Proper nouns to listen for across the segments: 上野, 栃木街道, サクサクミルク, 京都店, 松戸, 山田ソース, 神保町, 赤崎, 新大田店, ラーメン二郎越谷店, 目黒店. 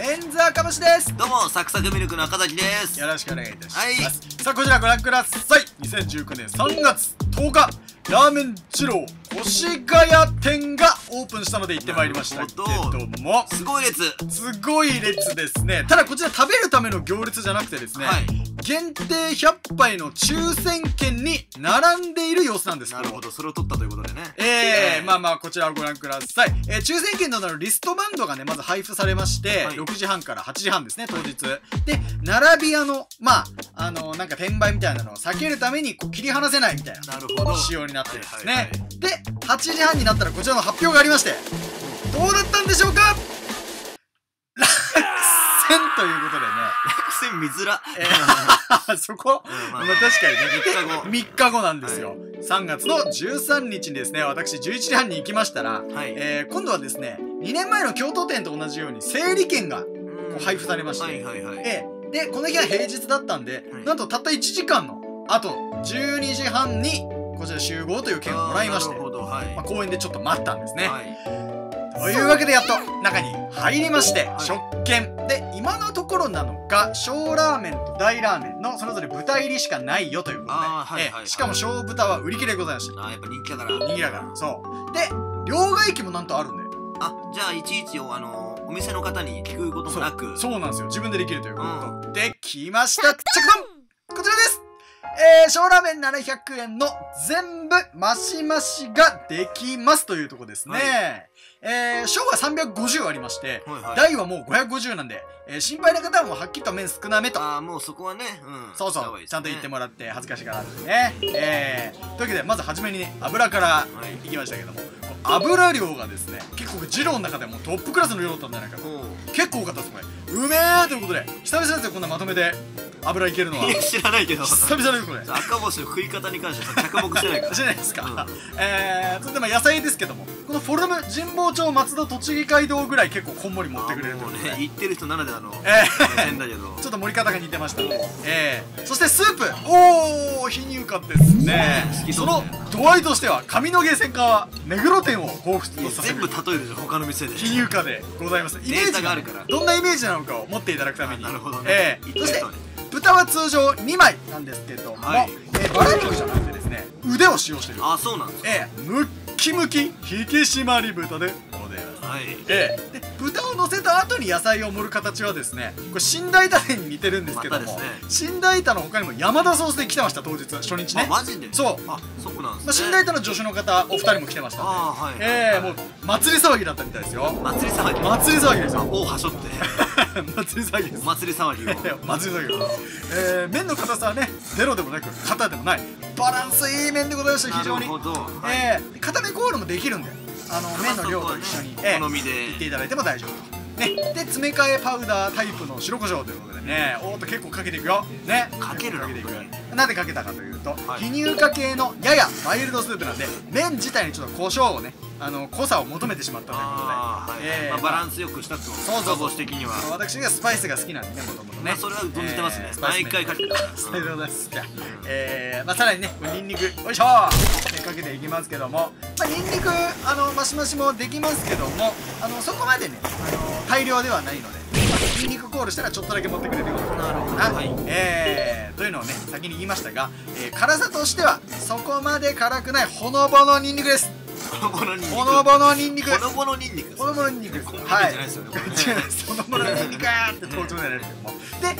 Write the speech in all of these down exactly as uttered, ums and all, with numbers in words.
レンズ赤星です。どうもサクサクミルクの赤崎です。よろしくお願いいたします、はい、さあこちらご覧ください。にせんじゅうきゅうねんさんがつとおかラーメン二郎越谷店がオープンしたので行ってまいりましたけども、すごい列すごい列ですね。ただこちら食べるための行列じゃなくてですね、はい、限定ひゃっぱいの抽選券に並んでいる様子なんです。なるほど、それを取ったということでね。えー、まあまあこちらをご覧ください、えー、抽選券などのリストバンドがねまず配布されまして、はい、ろくじはんからはちじはんですね当日で、並び屋のまああのなんか転売みたいなのを避けるためにこう切り離せないみたいな仕様になってるんですね。ではちじはんになったらこちらの発表がありまして、どうだったんでしょうか。落選ということでね、落選見づら、えー、そこ、うん、まあ、まあ確かにねみっかごなんですよ、はい、さんがつのじゅうさんにちにですね私じゅういちじはんに行きましたら、はい、えー、今度はですねにねんまえの京都店と同じように整理券がこう配布されまして、でこの日は平日だったんで、はい、なんとたったいちじかんのあとじゅうにじはんにこちら集合という券をもらいまして、はい、まあ公園でちょっと待ったんですね、はい、というわけでやっと中に入りまして、はい、食券で今のところなのか小ラーメンと大ラーメンのそれぞれ豚入りしかないよということで、しかも小豚は売り切れでございました。あ、やっぱ人気だから人気だから、そうで両替機もなんとあるんで、あ、じゃあいちいちをあのー、お店の方に聞くこともなく、そう、そうなんですよ、自分でできるということ、うん、できました。チェックポン、こちらです。えー、小ラーメンななひゃくえんの全部マシマシができますというとこですね、はい、えー、小はさんびゃくごじゅうありまして、はいはい、大はもうごひゃくごじゅうなんで、えー、心配な方はもうはっきりと麺少なめと、ああもうそこはね、うん、そうそう、ね、ちゃんと言ってもらって恥ずかしがらずにね、えー、というわけでまず初めにね油からいきましたけども、はい、油量がですね結構二郎の中でもトップクラスの量だったんじゃないかと、結構多かったですこれ。うめーということで久々ですよこんなまとめで油いけるのは。知らないけど久々ですこれ。赤星の食い方に関しては着目してないからじゃないですか。ええ、それでまあ野菜ですけども、このフォルム神保町松戸栃木街道ぐらい結構こんもり持ってくれるとね。行ってる人ならではの変だけどちょっと盛り方が似てましたね。ええ、そしてスープ、おお非乳化ですね。その度合いとしては上野芸専科は目黒店を彷彿とさせる。全部例えるじゃん他の店で。非乳化でございます。イメージがあるからどんなイメージなのかを持っていただくために。なるほどね。そして豚は通常にまいなんですけども、バラ肉じゃなくてですね腕を使用してる。あ、そうなんですか。ええ、ムッキムキ引き締まり豚でございます。はい、ええ、で豚を乗せた後に野菜を盛る形はですねこれ新大田店に似てるんですけども、新大田の他にも山田ソースで来てました当日初日ね。マジで。そう、あ、そうなんですね。新大田の助手の方お二人も来てました。あ、ええ、もう祭り騒ぎだったみたいですよ。祭り騒ぎ、祭り騒ぎですよ。おおはしょって祭り騒ぎです。祭り騒ぎを祭り騒ぎをええ、麺の硬さはねゼロでもなく硬でもないバランスいい麺でございました。非常にええ、硬めコールもできるんであの麺の量と一緒にいっていただいても大丈夫ね。で詰め替えパウダータイプの白胡椒ということでね、おーっと結構かけていくよね。かけるな、なんでかけたかというと非乳化系のややマイルドスープなんで麺自体にちょっと胡椒をねあの濃さを求めてしまったということでバランスよくしたと。そうそうそう、的には私がスパイスが好きなんでね、もともとねそれは存じてますね。毎回かけてたからそういうことですか。えまあさらにねニンニクよいしょかけていきますけども、まあニンニクあのマシマシもできますけども、あのそこまでね大量ではないのでニンニクコールしたらちょっとだけ持ってくれるようになるかな、はい、えー、というのをね先に言いましたが、えー、辛さとしてはそこまで辛くないほのぼのニンニクです。ほのぼのニンニク、ほのぼのニンニク、ほのぼのニンニク、ほのぼのニンニクです。はい、ほのぼのニンニクーって登場になるけども、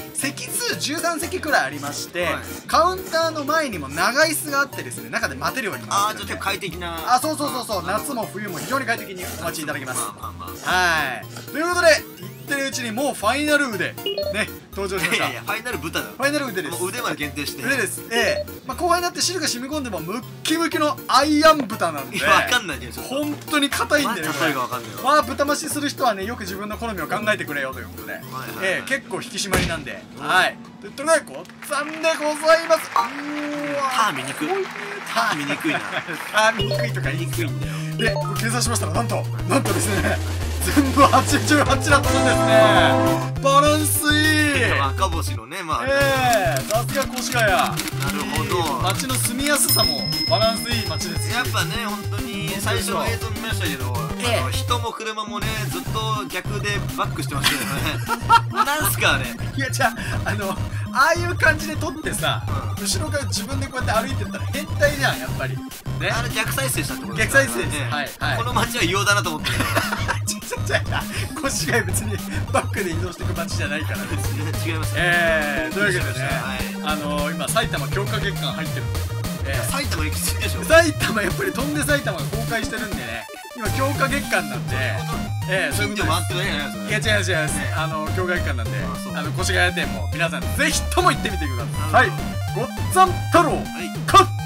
で席数じゅうさんせきくらいありまして、はい、カウンターの前にも長椅子があってですね中で待てるようになって、ああちょっと快適な、あ、そうそうそうそう、夏も冬も非常に快適にお待ちいただきます。はい、ということでやってるうちにもうファイナル腕ね登場しました。いやいやファイナル豚だ、ファイナル腕です。腕まで限定して腕です。ええ、まあ後半になって汁が染み込んでもムッキムキのアイアン豚なんで分かんないです。本当に硬いんでね、まあ豚増しする人はねよく自分の好みを考えてくれよということで、ええ、結構引き締まりなんで、はい、ということでござんでございます。あー見にくい、あー見にくいな、あー見にくいとか言いにくいんだよ。で計算しましたらなんとなんとですね全部はちじゅうはちだったんですね。バランスいい。赤星のね、まあ、ええ、さすが越谷。なるほど。街の住みやすさもバランスいい街です。やっぱね、本当に最初の映像見ましたけど。あの人も車もねずっと逆でバックしてましたよねなんすかあれ。いやじゃああのああいう感じで撮ってさ、うん、後ろから自分でこうやって歩いてったら変態じゃんやっぱりね。あれ逆再生したってことですか。逆再生ですね。はい、はい、この街は異様だなと思ってちょちょちょ腰が別にバックで移動していく街じゃないからですね違いますね。ええー、というわけでね、はい、あのー、今埼玉強化月間入ってるんですよ。埼玉行き過ぎでしょ。埼玉やっぱり飛んで埼玉が公開してるんでね、今強化月間なんで、ええ、そういうこと回ってるわけじゃないですか。いや違う違う、あの強化月間なんで、あの越谷店も皆さんぜひとも行ってみてください。はい、ごっつぁん太郎カッ。